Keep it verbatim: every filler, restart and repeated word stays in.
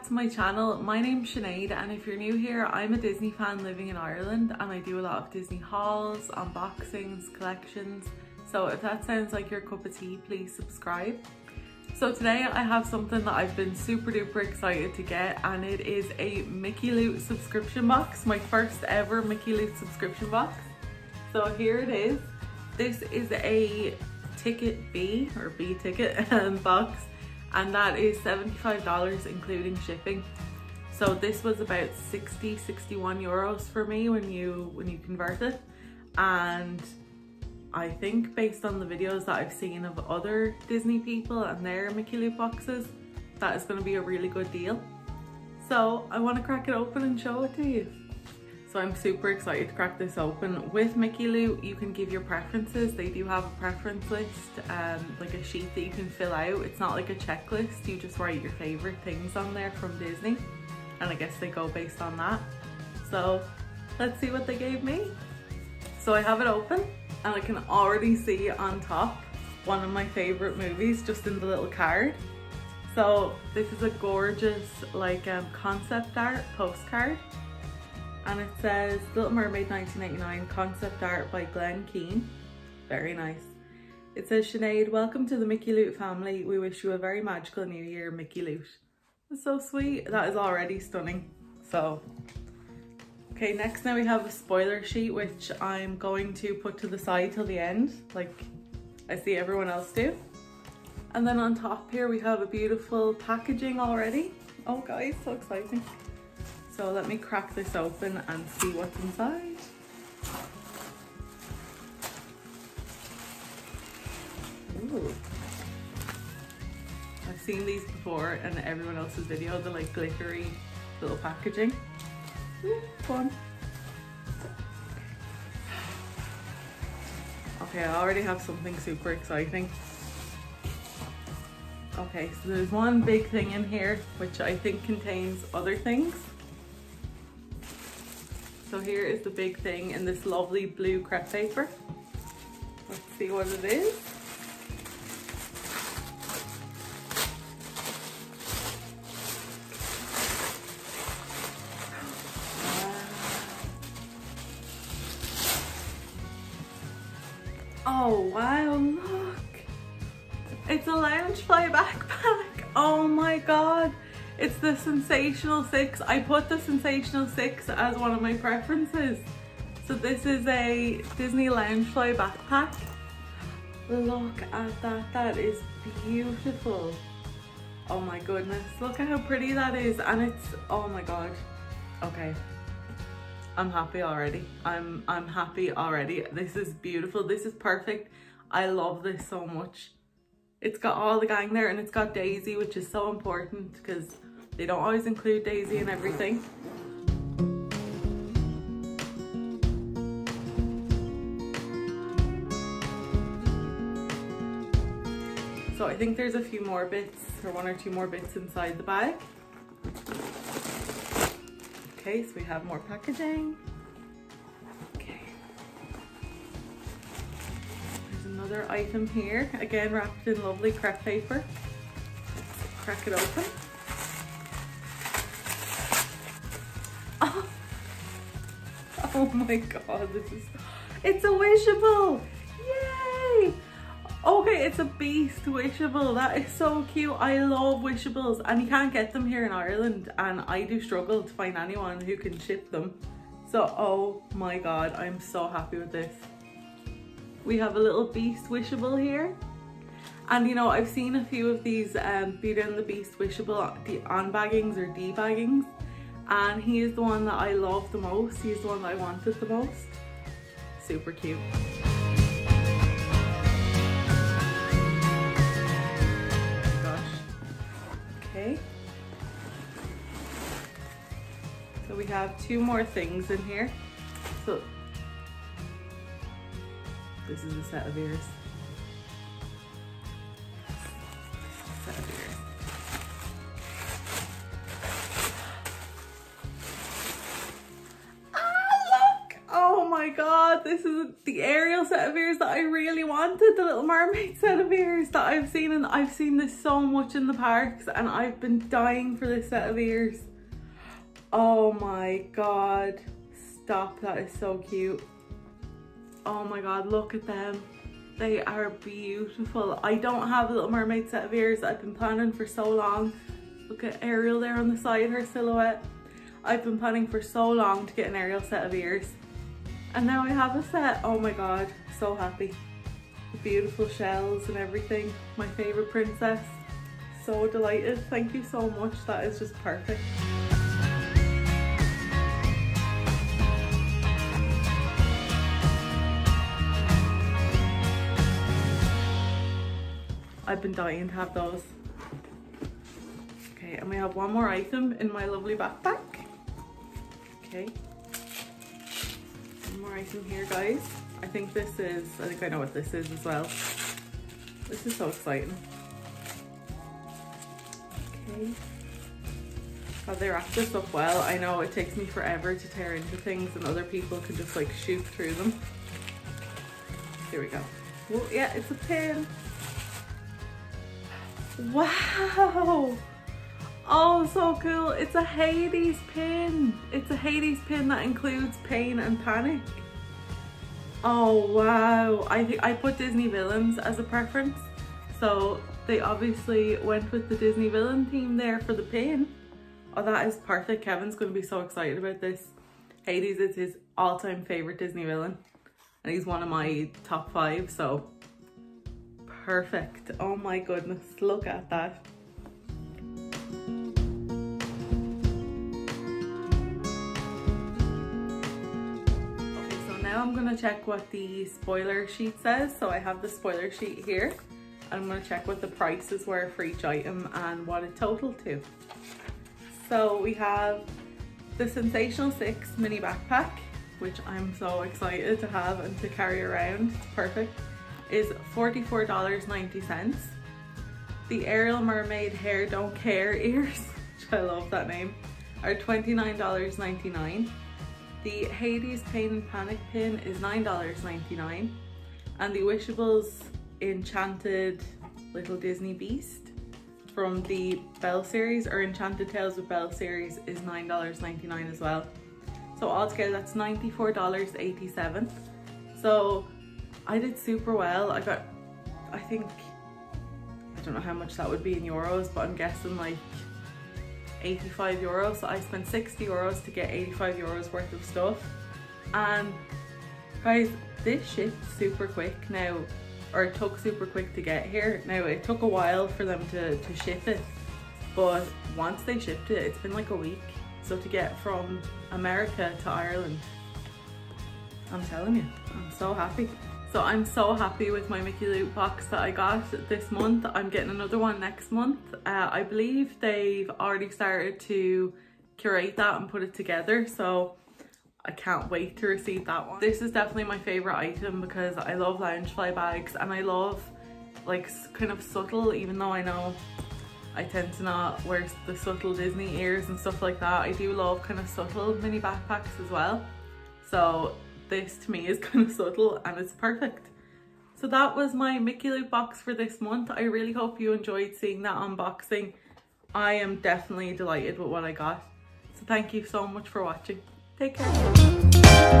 back to my channel. My name's Sinead, and if you're new here, I'm a Disney fan living in Ireland, and I do a lot of Disney hauls, unboxings, collections. So if that sounds like your cup of tea, please subscribe. So today I have something that I've been super duper excited to get, and it is a Mickey Loot subscription box, my first ever Mickey Loot subscription box. So here it is. This is a ticket B or B ticket box, and that is seventy-five dollars including shipping. So this was about sixty, sixty-one euros for me when you when you convert it, and I think based on the videos that I've seen of other Disney people and their Mickey Loot boxes, that is going to be a really good deal. So I want to crack it open and show it to you. So I'm super excited to crack this open. With Mickey Loot, you can give your preferences. They do have a preference list, um, like a sheet that you can fill out. It's not like a checklist, you just write your favorite things on there from Disney. And I guess they go based on that. So let's see what they gave me. So I have it open, and I can already see on top one of my favorite movies just in the little card. So this is a gorgeous like um, concept art postcard. And it says Little Mermaid nineteen eighty-nine, concept art by Glen Keane. Very nice. It says, Sinead, welcome to the Mickey Loot family. We wish you a very magical new year, Mickey Loot. That's so sweet. That is already stunning. So, okay, next now we have a spoiler sheet, which I'm going to put to the side till the end, like I see everyone else do. And then on top here, we have a beautiful packaging already. Oh guys, so exciting. So let me crack this open and see what's inside. Ooh. I've seen these before in everyone else's video, the like glittery little packaging. Ooh, fun. Okay, I already have something super exciting. Okay, so there's one big thing in here, which I think contains other things. So here is the big thing in this lovely blue crepe paper. Let's see what it is. Oh wow, look! It's a Loungefly backpack! Oh my god! It's the Sensational Six. I put the Sensational Six as one of my preferences. So this is a Disney Loungefly backpack. Look at that, that is beautiful. Oh my goodness, look at how pretty that is. And it's, oh my God. Okay, I'm happy already. I'm, I'm happy already. This is beautiful, this is perfect. I love this so much. It's got all the gang there, and it's got Daisy, which is so important because they don't always include Daisy in everything. So I think there's a few more bits, or one or two more bits inside the bag. Okay, so we have more packaging. Okay. There's another item here, again wrapped in lovely crepe paper. Let's crack it open. Oh my god, this is, it's a Wishable! Yay! Okay, it's a Beast Wishable. That is so cute. I love Wishables, and you can't get them here in Ireland, and I do struggle to find anyone who can ship them. So, oh my god, I'm so happy with this. We have a little Beast Wishable here. And you know, I've seen a few of these um, Beauty and the Beast Wishable, the on-baggings or debaggings. And he is the one that I love the most. He is the one that I wanted the most. Super cute. Gosh. Okay. So we have two more things in here. So this is a set of ears. Set of ears. God, that this isn't the Ariel set of ears that I really wanted, the Little Mermaid set of ears that I've seen, and I've seen this so much in the parks and I've been dying for this set of ears. Oh my god, stop, that is so cute. Oh my god, look at them, they are beautiful. I don't have a Little Mermaid set of ears, I've been planning for so long. Look at Ariel there on the side, her silhouette. I've been planning for so long to get an Ariel set of ears, and now I have a set. Oh my god, so happy. The beautiful shells and everything. My favourite princess. So delighted. Thank you so much. That is just perfect. I've been dying to have those. Okay, and we have one more item in my lovely backpack. Okay. One more item here, guys. I think this is, I think I know what this is as well. This is so exciting. Okay. Oh, they wrapped this up well. I know it takes me forever to tear into things and other people can just like shoot through them. Here we go. Oh yeah, it's a pin. Wow. Oh, so cool. It's a Hades pin. It's a Hades pin that includes pain and panic. Oh, wow. I think I put Disney villains as a preference. So they obviously went with the Disney villain theme there for the pin. Oh, that is perfect. Kevin's going to be so excited about this. Hades is his all-time favorite Disney villain. And he's one of my top five, so perfect. Oh my goodness. Look at that. I'm gonna check what the spoiler sheet says. So I have the spoiler sheet here. I'm gonna check what the prices were for each item and what it totaled to. So we have the Sensational Six mini backpack, which I'm so excited to have and to carry around. It's perfect. Is forty-four dollars and ninety cents. The Ariel Mermaid Hair Don't Care ears, which I love that name, are twenty-nine dollars and ninety-nine cents. The Hades Pain and Panic pin is nine dollars and ninety-nine cents, and the Wishables Enchanted Little Disney Beast from the Belle series, or Enchanted Tales with Belle series, is nine dollars and ninety-nine cents as well. So altogether that's ninety-four dollars and eighty-seven cents. So I did super well. I got, I think, I don't know how much that would be in euros, but I'm guessing like eighty-five euros. So I spent sixty euros to get eighty-five euros worth of stuff. And guys, this shipped super quick now, or it took super quick to get here. Now it took a while for them to, to ship it, but once they shipped it, it's been like a week. So to get from America to Ireland, I'm telling you, I'm so happy. So I'm so happy with my Mickey Loot box that I got this month. I'm getting another one next month. Uh, I believe they've already started to curate that and put it together. So I can't wait to receive that one. This is definitely my favorite item because I love Loungefly bags and I love like kind of subtle, even though I know I tend to not wear the subtle Disney ears and stuff like that. I do love kind of subtle mini backpacks as well. So this to me is kind of subtle and it's perfect. So that was my Mickey Loot box for this month. I really hope you enjoyed seeing that unboxing. I am definitely delighted with what I got. So thank you so much for watching. Take care.